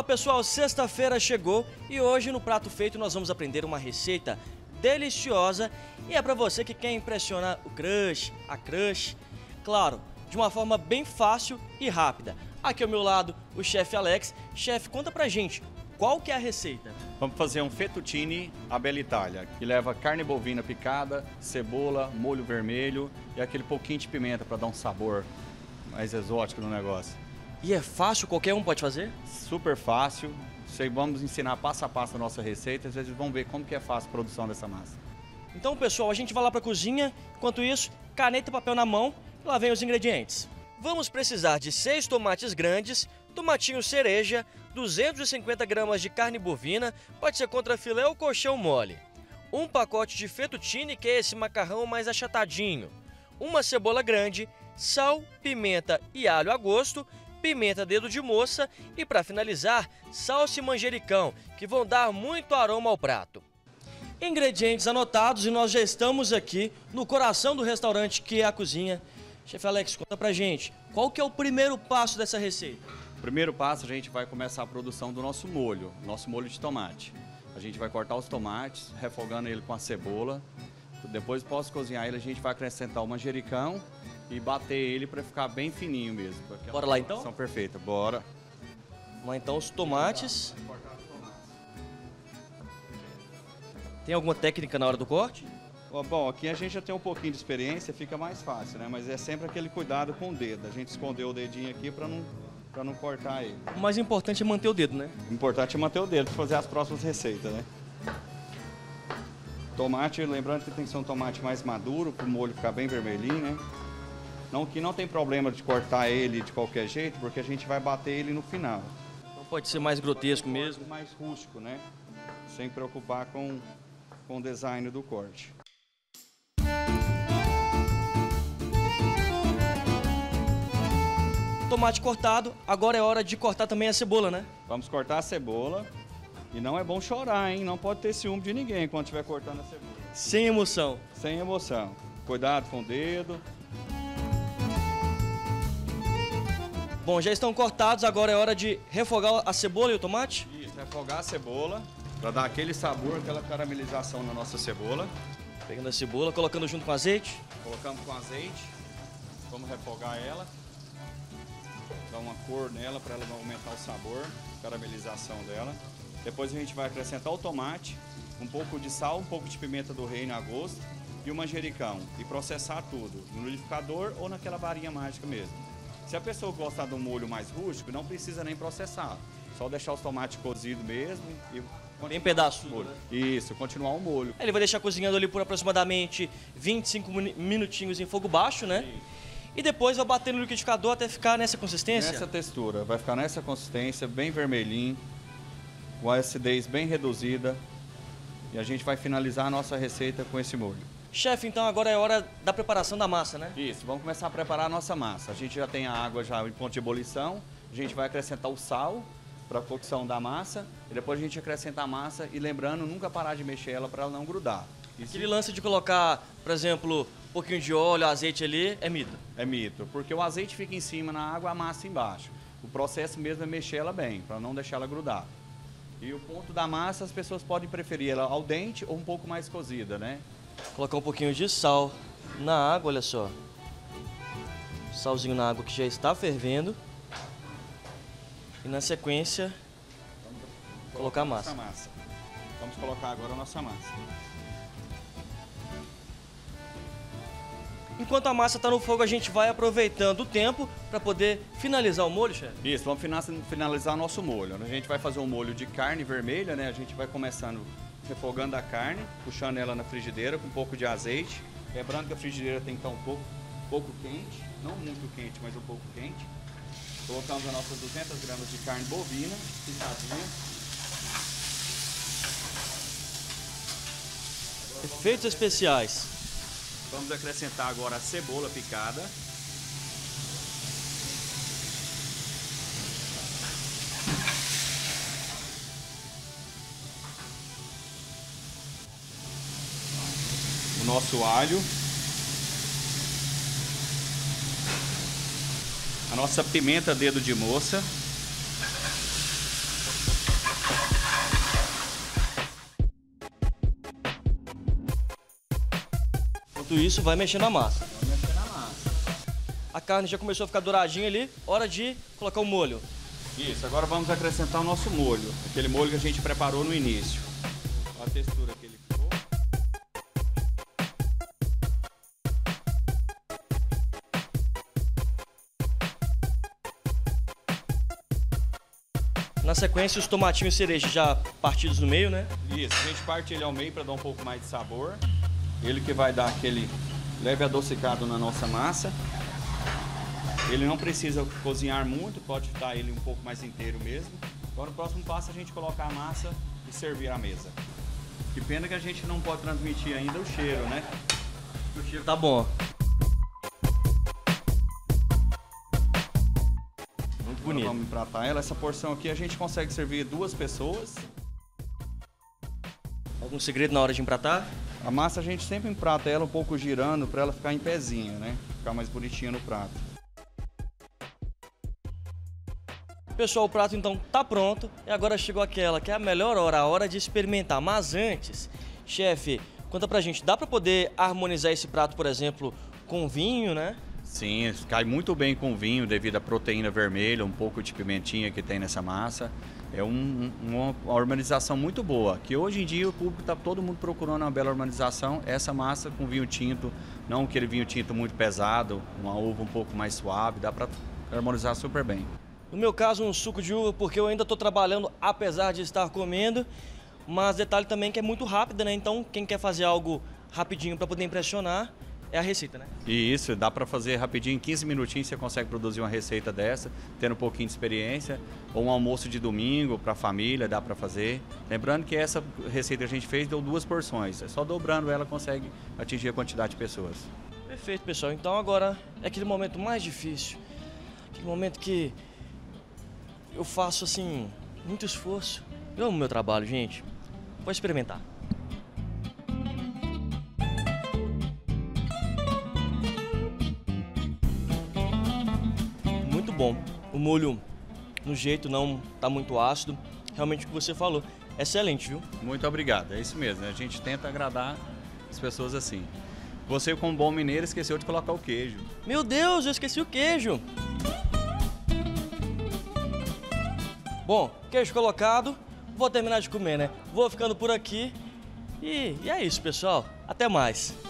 Fala pessoal, sexta-feira chegou e hoje no Prato Feito nós vamos aprender uma receita deliciosa e é para você que quer impressionar o crush, a crush, claro, de uma forma bem fácil e rápida. Aqui ao meu lado o chefe Alex. Chefe, conta pra gente, qual que é a receita? Vamos fazer um fettuccine à Bella Itália, que leva carne bovina picada, cebola, molho vermelho e aquele pouquinho de pimenta para dar um sabor mais exótico no negócio. E é fácil? Qualquer um pode fazer? Super fácil. Vamos ensinar passo a passo a nossa receita e vocês vão ver como que é fácil a produção dessa massa. Então, pessoal, a gente vai lá para a cozinha. Enquanto isso, caneta e papel na mão e lá vem os ingredientes. Vamos precisar de 6 tomates grandes, tomatinho cereja, 250 gramas de carne bovina, pode ser contra filé ou coxão mole, um pacote de fettuccine, que é esse macarrão mais achatadinho, uma cebola grande, sal, pimenta e alho a gosto, pimenta dedo de moça e, para finalizar, salsa e manjericão, que vão dar muito aroma ao prato. Ingredientes anotados e nós já estamos aqui no coração do restaurante, que é a cozinha. Chef Alex, conta pra gente, qual que é o primeiro passo dessa receita? O primeiro passo, a gente vai começar a produção do nosso molho de tomate. A gente vai cortar os tomates, refogando ele com a cebola. Depois, após cozinhar ele, a gente vai acrescentar o manjericão e bater ele para ficar bem fininho mesmo. Bora lá então? São perfeita, bora. Vamos lá então, os tomates. Tem alguma técnica na hora do corte? Bom, aqui a gente já tem um pouquinho de experiência, fica mais fácil, né? Mas é sempre aquele cuidado com o dedo. A gente escondeu o dedinho aqui para não cortar ele. O mais importante é manter o dedo, né? O importante é manter o dedo para fazer as próximas receitas, né? Tomate, lembrando que tem que ser um tomate mais maduro, para o molho ficar bem vermelhinho, né? Não que não tem problema de cortar ele de qualquer jeito, porque a gente vai bater ele no final. Então pode ser mais grotesco mesmo? Mais rústico, né? Sem preocupar com o design do corte. Tomate cortado, agora é hora de cortar também a cebola, né? Vamos cortar a cebola. E não é bom chorar, hein? Não pode ter ciúme de ninguém quando estiver cortando a cebola. Sem emoção. Sem emoção. Cuidado com o dedo. Bom, já estão cortados, agora é hora de refogar a cebola e o tomate? Isso, refogar a cebola para dar aquele sabor, aquela caramelização na nossa cebola. Pegando a cebola, colocando junto com azeite. Colocamos com azeite. Vamos refogar ela. Dar uma cor nela para ela aumentar o sabor, caramelização dela. Depois a gente vai acrescentar o tomate, um pouco de sal, um pouco de pimenta do reino a gosto e o manjericão. E processar tudo, no liquidificador ou naquela varinha mágica mesmo. Se a pessoa gostar de um molho mais rústico, não precisa nem processar. Só deixar os tomates cozidos mesmo e... Bem pedaço. Molho. Né? Isso, continuar o molho. Ele vai deixar cozinhando ali por aproximadamente 25 minutinhos em fogo baixo, né? Sim. E depois vai bater no liquidificador até ficar nessa consistência? Nessa textura, vai ficar nessa consistência, bem vermelhinho. Com a acidez bem reduzida e a gente vai finalizar a nossa receita com esse molho. Chefe, então agora é hora da preparação da massa, né? Isso, vamos começar a preparar a nossa massa. A gente já tem a água já em ponto de ebulição, a gente vai acrescentar o sal para a cocção da massa e depois a gente acrescenta a massa e lembrando, nunca parar de mexer ela para ela não grudar. Isso. Aquele lance de colocar, por exemplo, um pouquinho de óleo, azeite ali, é mito? É mito, porque o azeite fica em cima na água, a massa embaixo. O processo mesmo é mexer ela bem, para não deixar ela grudar. E o ponto da massa, as pessoas podem preferir ela al dente ou um pouco mais cozida, né? Colocar um pouquinho de sal na água, olha só. Salzinho na água que já está fervendo. E na sequência, colocar a massa. Vamos colocar agora a nossa massa. Enquanto a massa está no fogo, a gente vai aproveitando o tempo para poder finalizar o molho, chefe? Isso, vamos finalizar o nosso molho. A gente vai fazer um molho de carne vermelha, né? A gente vai começando refogando a carne, puxando ela na frigideira com um pouco de azeite. Lembrando que a frigideira tem que estar um pouco quente, não muito quente, mas um pouco quente. Colocamos as nossas 200 gramas de carne bovina, picadinha. Efeitos especiais. Vamos acrescentar agora a cebola picada. O nosso alho. A nossa pimenta dedo de moça. Enquanto isso, vai mexendo na massa. Vai mexendo na massa. A carne já começou a ficar douradinha ali, hora de colocar o molho. Isso, agora vamos acrescentar o nosso molho, aquele molho que a gente preparou no início. Olha a textura que ele ficou. Na sequência, os tomatinhos cereja já partidos no meio, né? Isso, a gente parte ele ao meio para dar um pouco mais de sabor. Ele que vai dar aquele leve adocicado na nossa massa. Ele não precisa cozinhar muito, pode estar ele um pouco mais inteiro mesmo. Agora, no próximo passo, a gente colocar a massa e servir à mesa. Que pena que a gente não pode transmitir ainda o cheiro, né? O cheiro tá bom. Muito bonito. Agora vamos empratar ela. Essa porção aqui a gente consegue servir 2 pessoas. Algum segredo na hora de empratar? A massa a gente sempre emprata ela um pouco girando para ela ficar em pezinha, né? Ficar mais bonitinha no prato. Pessoal, o prato então tá pronto e agora chegou aquela que é a melhor hora, a hora de experimentar. Mas antes, chefe, conta pra gente, dá pra poder harmonizar esse prato, por exemplo, com vinho, né? Sim, cai muito bem com vinho devido à proteína vermelha, um pouco de pimentinha que tem nessa massa. É uma harmonização muito boa, que hoje em dia o público tá todo mundo procurando uma bela harmonização. Essa massa com vinho tinto, não aquele vinho tinto muito pesado, uma uva um pouco mais suave, dá pra harmonizar super bem. No meu caso, um suco de uva, porque eu ainda estou trabalhando, apesar de estar comendo. Mas detalhe também que é muito rápido, né? Então, quem quer fazer algo rapidinho para poder impressionar, é a receita, né? E isso, dá para fazer rapidinho, em 15 minutinhos você consegue produzir uma receita dessa, tendo um pouquinho de experiência. Ou um almoço de domingo para a família, dá para fazer. Lembrando que essa receita que a gente fez deu 2 porções. É só dobrando ela consegue atingir a quantidade de pessoas. Perfeito, pessoal. Então agora é aquele momento mais difícil. Aquele momento que... eu faço, assim, muito esforço. Eu amo meu trabalho, gente. Vou experimentar. Muito bom. O molho, no jeito, não tá muito ácido. Realmente o que você falou. Excelente, viu? Muito obrigado. É isso mesmo. A gente tenta agradar as pessoas assim. Você, como bom mineiro, esqueceu de colocar o queijo. Meu Deus, eu esqueci o queijo. Bom, queijo colocado, vou terminar de comer, né? Vou ficando por aqui e é isso, pessoal. Até mais.